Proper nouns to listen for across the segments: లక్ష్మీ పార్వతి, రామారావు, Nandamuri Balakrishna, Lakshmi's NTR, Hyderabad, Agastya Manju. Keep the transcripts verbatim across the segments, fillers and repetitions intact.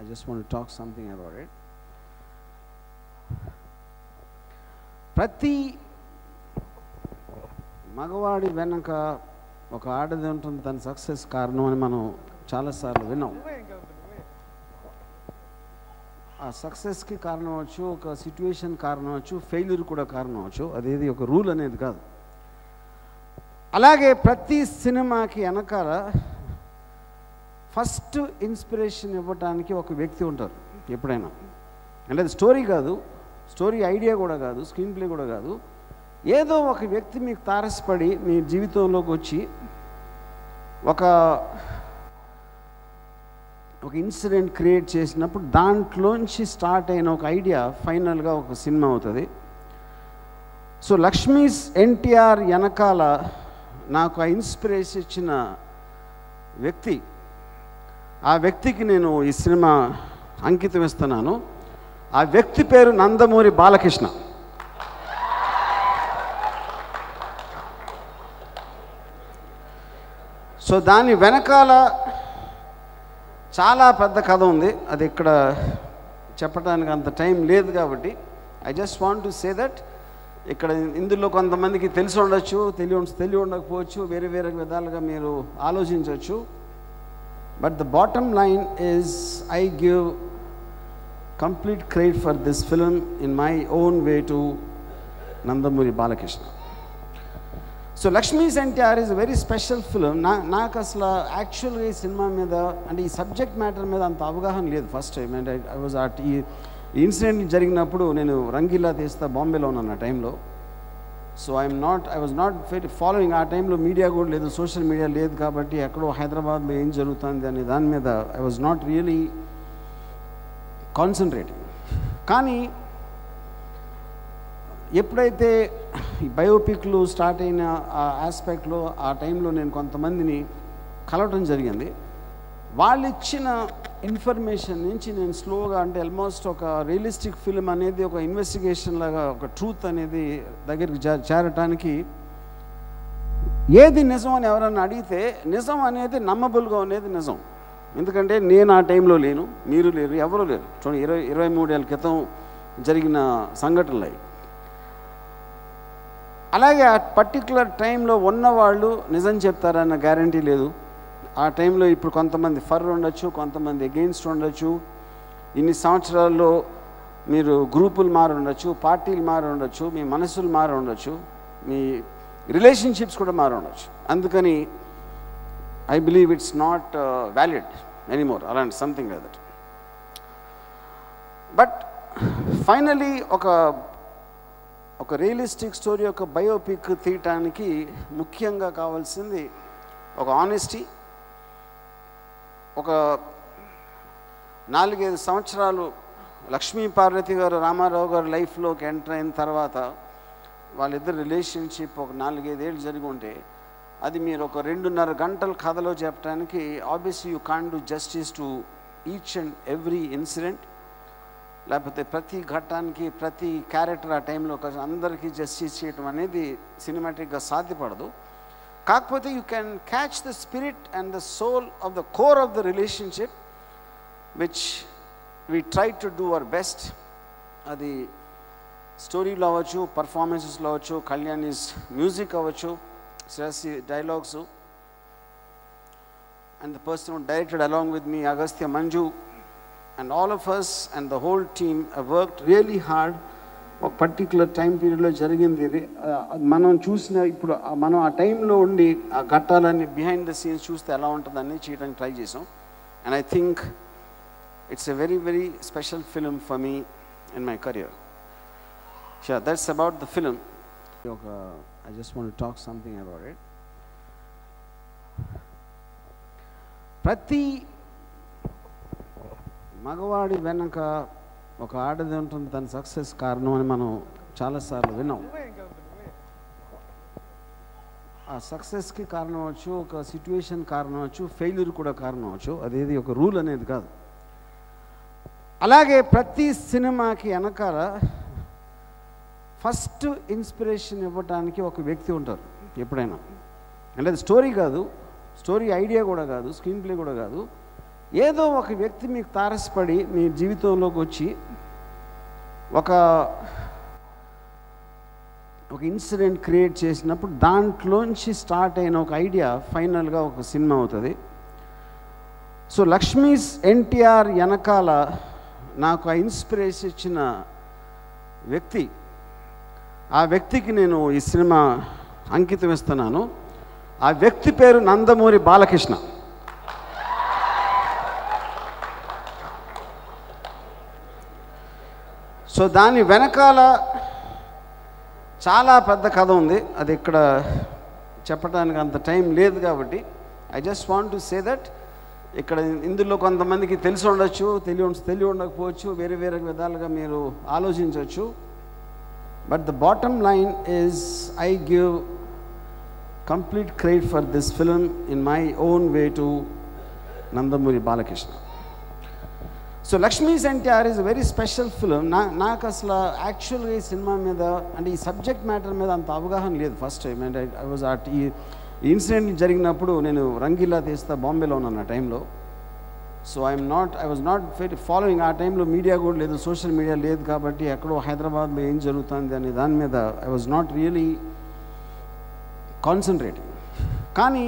I just want to talk something about it. Prati Magavadi Venaka Oka Adadantum than success Karno and Mano Chalasar Vino. A success ki Karnocho, a situation Karnocho, failure Kuda Karnocho, Adi Oka rule and Edgar. Alage Prati cinema ki Anakara first inspiration about Anki Oka Vekthunter, Yeprana. And the story Gadu. Story idea goda gadu, screenplay goda gadu. Yedo oka vyakti meeku taraspadi mee jeevithamloki vachi oka oka incident create chesinappudu dantlonchi start ayina oka idea final ga oka cinema avutadi. So Lakshmi's N T R yanakala naaku aa inspiration ichina vyakti, aa vyaktiki nenu ee cinema ankitam isthananu. ఆ వ్యక్తి పేరు Nandamuri Balakrishna. So దాని వెనకాల చాలా పెద్ద కథ ఉంది, అది ఇక్కడ చెప్పడానికి అంత టైం లేదు కాబట్టి I just want to say that. ఇక్కడ ఇందులో కొంతమందికి తెలిసి ఉండొచ్చు, తెలియ తెలియ ఉండకపోవచ్చు, వేరే వేరే విధాలుగా మీరు ఆలోచించవచ్చు. But the bottom line is I give complete credit for this film in my own way to Nandamuri Balakrishna. So Lakshmi's N T R is a very special film. Na Nakasla actually cinema meda and the subject matter meda anta avagahan led first time, and I, I was at e incident jariginapudu nenu Rangila Desta Bombay lo unna time lo. So I am not, I was not following our time lo media kuda ledu, social media led kabatti ekkado Hyderabad lo em jarugutundi ani dani meda I was not really concentrating. కానీ ఎప్పుడైతే ఈ బయోపిక్లు start అయిన ఆ ఆస్పెక్ట్లో ఆ టైంలో నేను కొంతమందిని కలవటం జరిగింది. వాళ్ళు ఇచ్చిన ఇన్ఫర్మేషన్ నుంచి నేను స్లోగా, అంటే ఆల్మోస్ట్ ఒక రియలిస్టిక్ ఫిల్మ్ అనేది ఒక ఇన్వెస్టిగేషన్ లాగా ఒక ట్రూత్ అనేది దగ్గరికి చేరటానికి, ఏది నిజం అని ఎవరన్నా అడిగితే నిజం అనేది నమ్మబుల్గా ఉండేది నిజం. ఎందుకంటే నేను ఆ టైంలో లేను, మీరు లేరు, ఎవరూ లేరు. చూడండి, ఇరవై ఇరవై మూడేళ్ళ క్రితం జరిగిన సంఘటనలు అవి. అలాగే ఆ పర్టికులర్ టైంలో ఉన్నవాళ్ళు నిజం చెప్తారన్న గ్యారంటీ లేదు. ఆ టైంలో ఇప్పుడు కొంతమంది ఫర్ ఉండొచ్చు, కొంతమంది అగెయిన్స్ట్ ఉండొచ్చు, ఇన్ని సంవత్సరాల్లో మీరు గ్రూపులు మారి ఉండొచ్చు, పార్టీలు మారి ఉండొచ్చు, మీ మనసులు మారి ఉండొచ్చు, మీ రిలేషన్షిప్స్ కూడా మారి ఉండొచ్చు. అందుకని I believe it's not uh, valid anymore, or something like that. But finally, oka oka realistic story, oka biopic theetaniki mukhyanga kavalsindi oka honesty, oka నాలుగైదు సంవత్సరాలు లక్ష్మీ పార్వతి గారు రామారావు గారు లైఫ్లోకి ఎంటర్ అయిన తర్వాత వాళ్ళిద్దరు రిలేషన్షిప్ ఒక నాలుగైదేళ్ళు జరిగి ఉంటే, అది మీరు ఒక రెండున్నర గంటల కథలో చెప్పడానికి obviously you can't do justice to each and every incident. లేకపోతే ప్రతి ఘట్టానికి ప్రతి క్యారెక్టర్ ఆ టైంలో అందరికీ జస్టిస్ చేయటం అనేది సినిమాటిక్గా సాధ్యపడదు. కాకపోతే you can catch the spirit and the soul of the core of the relationship which we try to do our best. అది స్టోరీలో అవ్వచ్చు, పర్ఫార్మెన్సెస్లో అవ్వచ్చు, కళ్యాణ్ ఈజ్ మ్యూజిక్ అవ్వచ్చు, Sirasi dialogues, and the person who directed along with me, Agastya Manju, and all of us and the whole team have worked really hard. A particular time period lo jarigindi, manam chusina ippudu manam aa time lo undi aa gattalani behind the scenes chuste ela untadani cheyadaniki try chesam. And I think it's a very very special film for me in my career. Sure, that's about the film. Okay. I just want to talk something about it. Prati Magavadi Venaka Oka Adadantum than success Karno and Mano Chalasarlu Vino. A success ki Karnocho, a situation Karnocho, failure Kuda Karnocho, Adi Oka rule and Edgar. Alage Prati cinema ki Anakara. First inspiration ఇవ్వడానికి ఒక వ్యక్తి ఉంటారు ఎప్పుడైనా, అంటే అది story కాదు, story idea కూడా కాదు, స్క్రీన్ ప్లే కూడా కాదు, ఏదో ఒక వ్యక్తి మీకు తారసపడి మీ జీవితంలోకి వచ్చి ఒక ఒక ఇన్సిడెంట్ క్రియేట్ చేసినప్పుడు దాంట్లోంచి స్టార్ట్ అయిన ఒక ఐడియా ఫైనల్గా ఒక సినిమా అవుతుంది. సో లక్ష్మీస్ ఎన్టీఆర్ వెనకాల నాకు ఆ ఇన్స్పిరేషన్ ఇచ్చిన వ్యక్తి, ఆ వ్యక్తికి నేను ఈ సినిమా అంకితం ఇస్తున్నాను. ఆ వ్యక్తి పేరు నందమూరి బాలకృష్ణ. సో దాని వెనకాల చాలా పెద్ద కథ ఉంది, అది ఇక్కడ చెప్పడానికి అంత టైం లేదు కాబట్టి I just want to say that. ఇక్కడ ఇందులో కొంతమందికి తెలిసి ఉండొచ్చు, తెలియ తెలియ ఉండకపోవచ్చు, వేరే వేరే విధాలుగా మీరు ఆలోచించవచ్చు. But the bottom line is I give complete credit for this film in my own way to Nandamuri Balakrishna. So Lakshmi's N T R is a very special film. na naak asla actually cinema meda and ee subject matter meda anta avagahan led first time, and I, I was at ee incident jariginapudu nenu Rangila Testa Bombay lo unna time lo, so i am not i was not following. Aa time lo media kuda ledu, social media ledu kabatti ekkado Hyderabad lo em jarugutundi ani dani meda I was not really concentrating. కానీ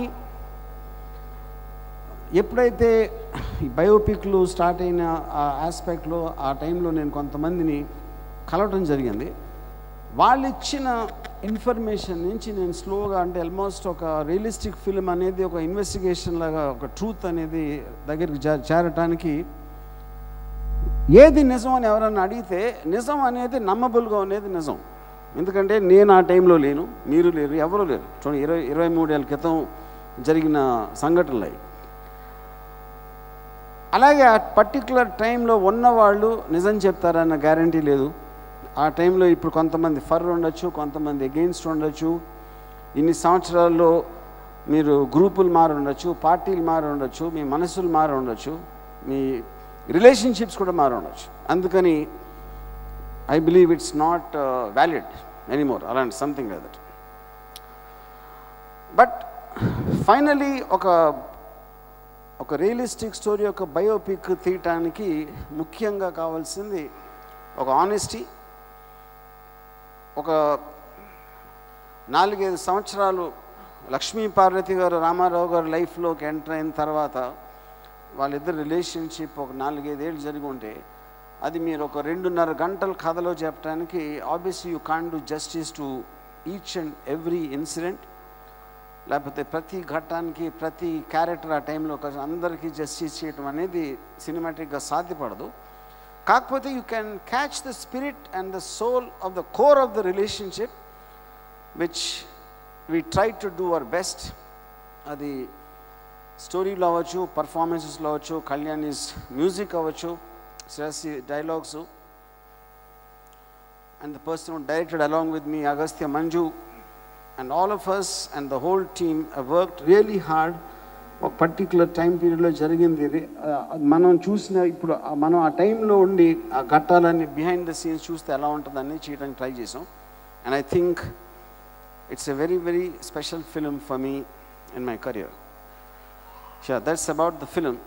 ఎప్పుడైతే ఈ బయోపిక్లు start అయిన ఆ ఆస్పెక్ట్లో ఆ టైంలో నేను కొంతమందిని కలవటం జరిగింది. వాళ్ళు ఇచ్చిన ఇన్ఫర్మేషన్ నుంచి నేను స్లోగా, అంటే ఆల్మోస్ట్ ఒక రియలిస్టిక్ ఫిల్మ్ అనేది ఒక ఇన్వెస్టిగేషన్ లాగా ఒక ట్రూత్ అనేది దగ్గరికి చేరటానికి, ఏది నిజం అని ఎవరన్నా అడిగితే నిజం అనేది నమ్మబుల్గా అనేది నిజం. ఎందుకంటే నేను ఆ టైంలో లేను, మీరు లేరు, ఎవరూ లేరు. చూడండి, ఇరవై ఇరవై మూడేళ్ళ క్రితం జరిగిన సంఘటనలు అవి. అలాగే ఆ పర్టికులర్ టైంలో ఉన్నవాళ్ళు నిజం చెప్తారన్న గ్యారంటీ లేదు. ఆ టైంలో ఇప్పుడు కొంతమంది ఫర్ ఉండొచ్చు, కొంతమంది అగెయిన్స్ట్ ఉండొచ్చు. ఇన్ని సంవత్సరాల్లో మీరు గ్రూపులు మారి ఉండొచ్చు, పార్టీలు మారి ఉండొచ్చు, మీ మనసులు మారి ఉండొచ్చు, మీ రిలేషన్షిప్స్ కూడా మారి ఉండొచ్చు. అందుకని I believe it's not uh, valid anymore around something like that. But finally oka oka realistic story oka biopic theetaniki mukhyanga kavalsindi oka honesty. oka నాలుగైదు సంవత్సరాలు లక్ష్మీ పార్వతి గారు రామారావు గారి లైఫ్లోకి ఎంటర్ అయిన తర్వాత వాళ్ళిద్దరు రిలేషన్షిప్ ఒక నాలుగైదేళ్ళు జరిగి ఉంటే అది మీరు ఒక రెండున్నర గంటల కథలో చెప్పడానికి obviously you can't do justice to each and every incident. లేకపోతే ప్రతి ఘట్టానికి ప్రతి క్యారెక్టర్ ఆ టైంలో అందరికీ జస్టిస్ చేయడం అనేది సినిమాటిక్గా సాధ్యపడదు. కాకపోతే you can catch the spirit and the soul of the core of the relationship which we try to do our best. అది స్టోరీలో అవ్వచ్చు, పర్ఫార్మెన్సెస్లో అవ్వచ్చు, కళ్యాణ్ ఈజ్ మ్యూజిక్ అవ్వచ్చు, శ్రేసి dialogues, and the person directed along with me Agastya Manju, and all of us and the whole team worked really hard. ఒక particular time పీరియడ్లో జరిగింది ఇది. మనం చూసిన ఇప్పుడు మనం ఆ టైంలో ఉండి ఆ ఘట్టాలన్నీ బిహైండ్ ద సీన్స్ చూస్తే ఎలా ఉంటుందని చేయడానికి ట్రై చేసాం. And I think it's a very very special film for me in my career. Sure that's about the film.